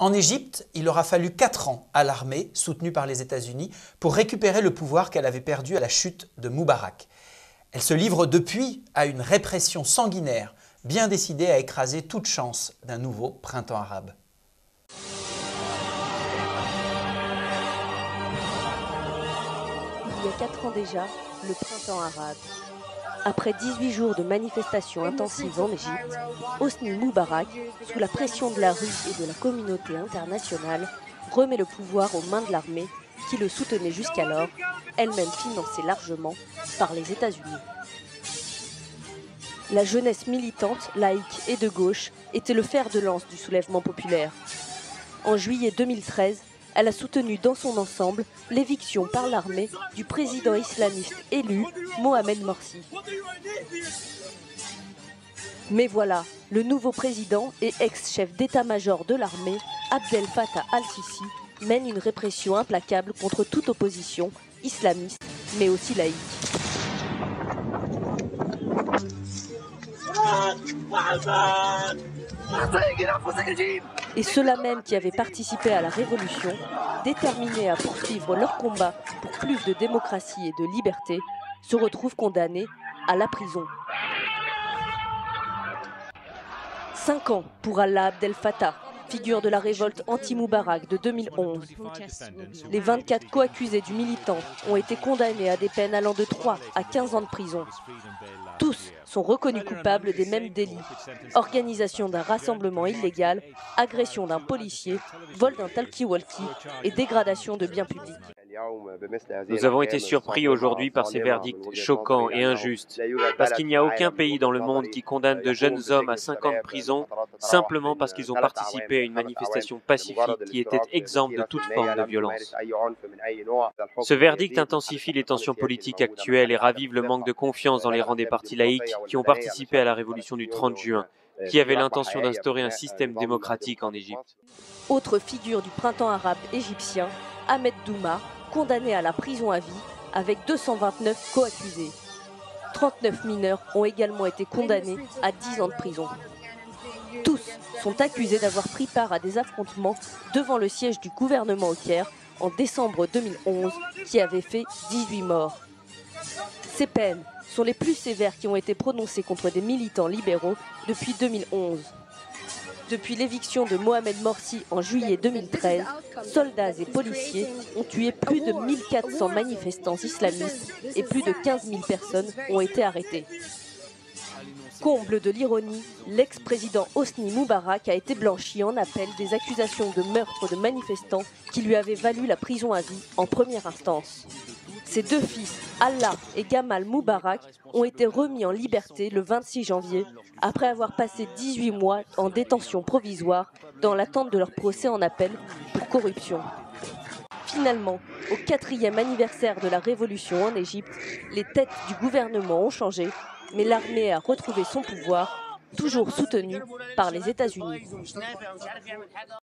En Égypte, il aura fallu 4 ans à l'armée, soutenue par les États-Unis, pour récupérer le pouvoir qu'elle avait perdu à la chute de Moubarak. Elle se livre depuis à une répression sanguinaire, bien décidée à écraser toute chance d'un nouveau printemps arabe. Il y a 4 ans déjà, le printemps arabe. Après 18 jours de manifestations intensives en Égypte, Hosni Moubarak, sous la pression de la rue et de la communauté internationale, remet le pouvoir aux mains de l'armée qui le soutenait jusqu'alors, elle-même financée largement par les États-Unis. La jeunesse militante, laïque et de gauche était le fer de lance du soulèvement populaire. En juillet 2013, elle a soutenu dans son ensemble l'éviction par l'armée du président islamiste élu, Mohamed Morsi. Mais voilà, le nouveau président et ex-chef d'état-major de l'armée, Abdel Fattah al-Sisi, mène une répression implacable contre toute opposition, islamiste, mais aussi laïque. Et ceux-là même qui avaient participé à la révolution, déterminés à poursuivre leur combat pour plus de démocratie et de liberté, se retrouvent condamnés à la prison. 5 ans pour Alaa Abdel Fattah, figure de la révolte anti-Moubarak de 2011. Les 24 co-accusés du militant ont été condamnés à des peines allant de 3 à 15 ans de prison. Tous sont reconnus coupables des mêmes délits. Organisation d'un rassemblement illégal, agression d'un policier, vol d'un talkie-walkie et dégradation de biens publics. Nous avons été surpris aujourd'hui par ces verdicts choquants et injustes, parce qu'il n'y a aucun pays dans le monde qui condamne de jeunes hommes à 5 ans de prison simplement parce qu'ils ont participé à une manifestation pacifique qui était exempte de toute forme de violence. Ce verdict intensifie les tensions politiques actuelles et ravive le manque de confiance dans les rangs des partis laïques qui ont participé à la révolution du 30 juin, qui avait l'intention d'instaurer un système démocratique en Égypte. Autre figure du printemps arabe égyptien, Ahmed Douma, condamné à la prison à vie avec 229 co-accusés. 39 mineurs ont également été condamnés à 10 ans de prison. Tous sont accusés d'avoir pris part à des affrontements devant le siège du gouvernement au Caire en décembre 2011 qui avait fait 18 morts. Ces peines sont les plus sévères qui ont été prononcées contre des militants libéraux depuis 2011. Depuis l'éviction de Mohamed Morsi en juillet 2013, soldats et policiers ont tué plus de 1400 manifestants islamistes et plus de 15 000 personnes ont été arrêtées. Comble de l'ironie, l'ex-président Hosni Moubarak a été blanchi en appel des accusations de meurtre de manifestants qui lui avaient valu la prison à vie en première instance. Ses 2 fils, Alaa et Gamal Moubarak, ont été remis en liberté le 26 janvier, après avoir passé 18 mois en détention provisoire dans l'attente de leur procès en appel pour corruption. Finalement, au 4e anniversaire de la révolution en Égypte, les têtes du gouvernement ont changé, mais l'armée a retrouvé son pouvoir, toujours soutenue par les États-Unis.